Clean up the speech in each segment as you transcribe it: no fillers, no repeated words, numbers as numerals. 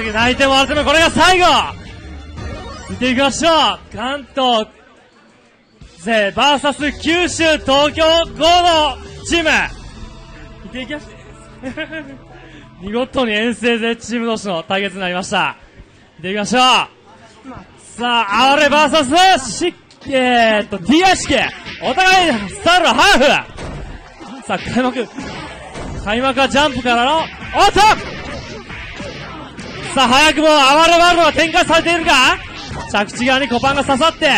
内定を集め、これが最後見ていきましょう。関東勢 VS 九州東京5のチーム見ていきましょう。見事に遠征勢チーム同士の対決になりました。見ていきましょう。さあ、R VS T.I 式、お互いスタイルハーフ。さあ、開幕はジャンプからの、おっと、さあ、早くもアワレワールドが展開されているが、着地側にコパンが刺さって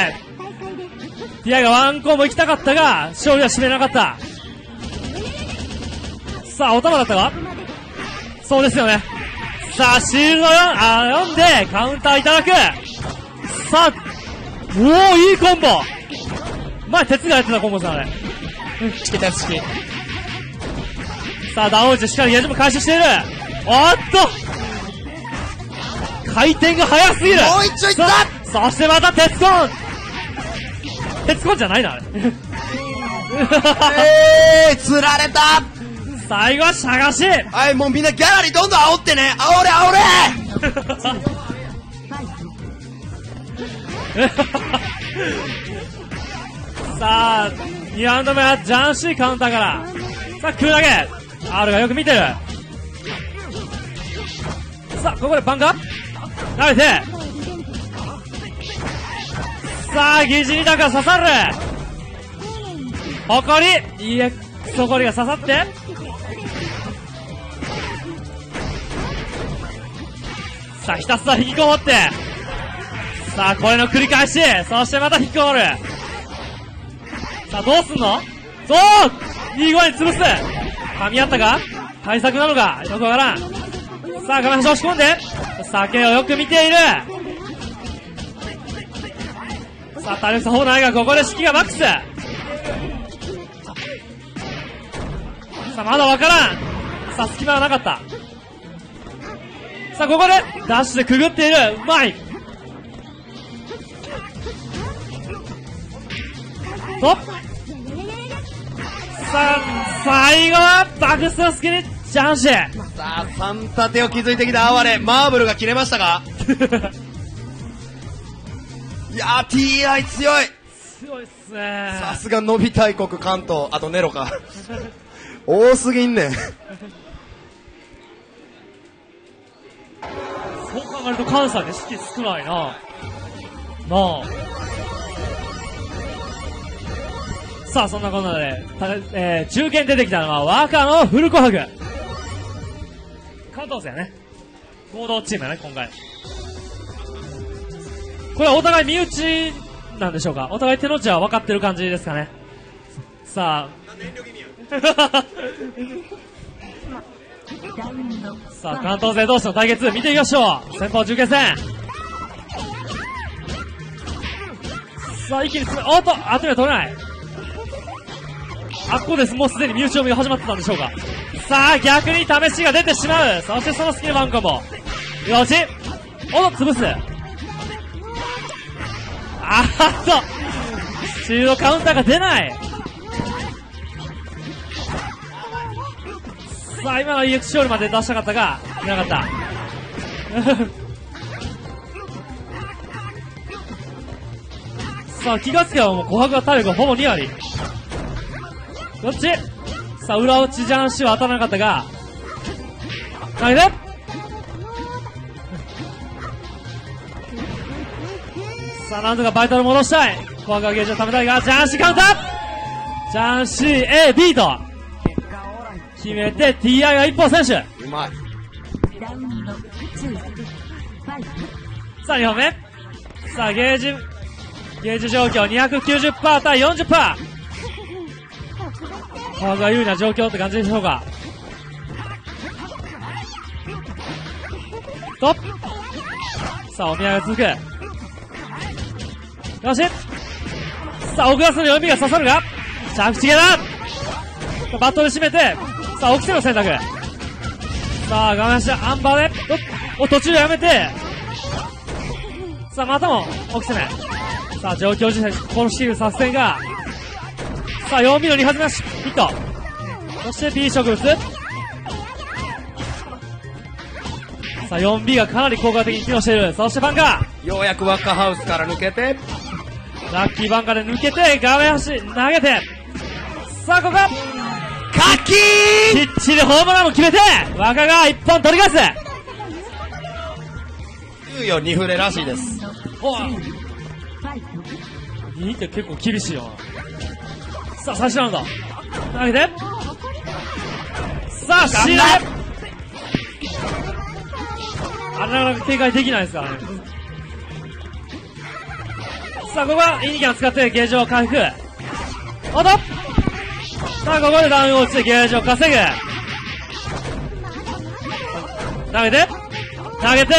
T.I がワンコンボ行きたかったが勝利はしめなかった。さあ、お玉だったか、そうですよね。さあ、シールド4でカウンターいただく。さあ、おー、いいコンボ。前鉄がやってたコンボさ、あれチケタツ式。さあ、ダウン打ちしっかりゲージも回収している。おっと、回転が速すぎる。もう一丁いった。そしてまた鉄コン、鉄コンじゃないな、あれ釣られた。最後はしゃがし。はい、もうみんなギャラリーどんどん煽ってね、煽れ煽れさあ、2ラウンド目はジャンシーカウンターから。さあ、食うだけ。 R がよく見てる。さあ、ここでバンカー投げて、さあ、ギジリタが刺さる。ホコリ、いいえ、ホコリが刺さって、さあ、ひたすら引きこもって、さあ、これの繰り返し。そしてまた引きこもる。さあ、どうすんの。そう、いい具合に潰す。噛み合ったか、対策なのか、よくわからん。さあ、画面端押し込んで、酒をよく見ている。さあ、体力差ほうないが、ここで士気がマックス。さあ、まだわからん。さあ、隙間はなかった。さあ、ここでダッシュでくぐっている。うまい。さあ、最後はバクスの隙にジャンシー。さあ、三立てを築いてきた哀れ、マーブルが切れましたかいやー、 T.I 強い、強いっすね。さすが伸び大国関東、あとネロか多すぎんねんそう考えると関西で士気少ないな。なあ、さあ、そんなことで、中堅出てきたのは若のフルコハグ。関東勢やね、合同チームやね、今回。これはお互い身内なんでしょうか。お互い手の内は分かってる感じですかね。さあさあ、関東勢同士の対決見ていきましょう。先方中継戦、さあ、一気に進め、おっと、あとには取れない。あ、ここです。もうすでに身内を見が始まってたんでしょうか。さあ、逆に試しが出てしまう。そしてその隙にワンコンボ。よし。おっと、潰す。あーっと、シールドカウンターが出ない。さあ、今の EX 勝利まで出したかったが、出なかった。さあ、気がつけばもう琥珀は体力ほぼ2割。どっち。さあ、裏落ちジャンシーは当たらなかったが、投げてさあ、なんとかバイタル戻したい。怖がゲージを貯めたいが、ジャンシーカウンター、ジャンシー A、B と決めて T.I が一歩選手。うまい。さあ、2本目。さあ、ゲージ状況 290% 対 40%、駒が有利な状況って感じでしょうか。トップ、さあ、お宮が続く。よし。さあ、奥田さんの読みが刺さるが、着地系だ。バットで締めて、さあ、奥瀬の選択。さあ、画面下アンバーで、お途中でやめて、さあ、またも奥瀬ね。さあ、状況自体このシール作戦が、さあ、4B の2発目はヒット。そして B ショック打つ。さあ 4B がかなり効果的に機能している。そしてバンカー、ようやくワッカハウスから抜けてラッキーバンカーで抜けて画面端投げて、さあここはカッキー、きっちりホームランを決めて若が一本取り返す。14、2フレらしいです。2って結構厳しいよ。さあ最初なんだ、投げて、さあシーラー、あれなかなか警戒できないですからね。さあここはイニキャン使ってゲージを回復、おっと、さあここでダウンを打ちゲージを稼ぐ、投げて投げて、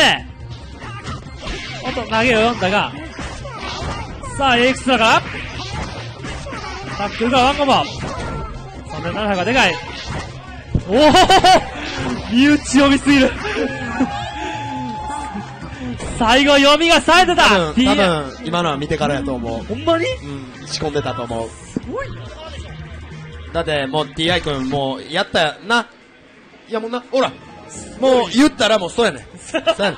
おっと投げを読んだが、さあ AX だからタックルがワンコンボ、3700がでかい、おお身内読みすぎる最後読みが冴えてた。多分今のは見てからやと思う。ほんまに、うん、仕込んでたと思う。すごいな。だってもう T.I 君もうやったやな、いやもうな、ほらもう言ったらもうそうやねんそうやねん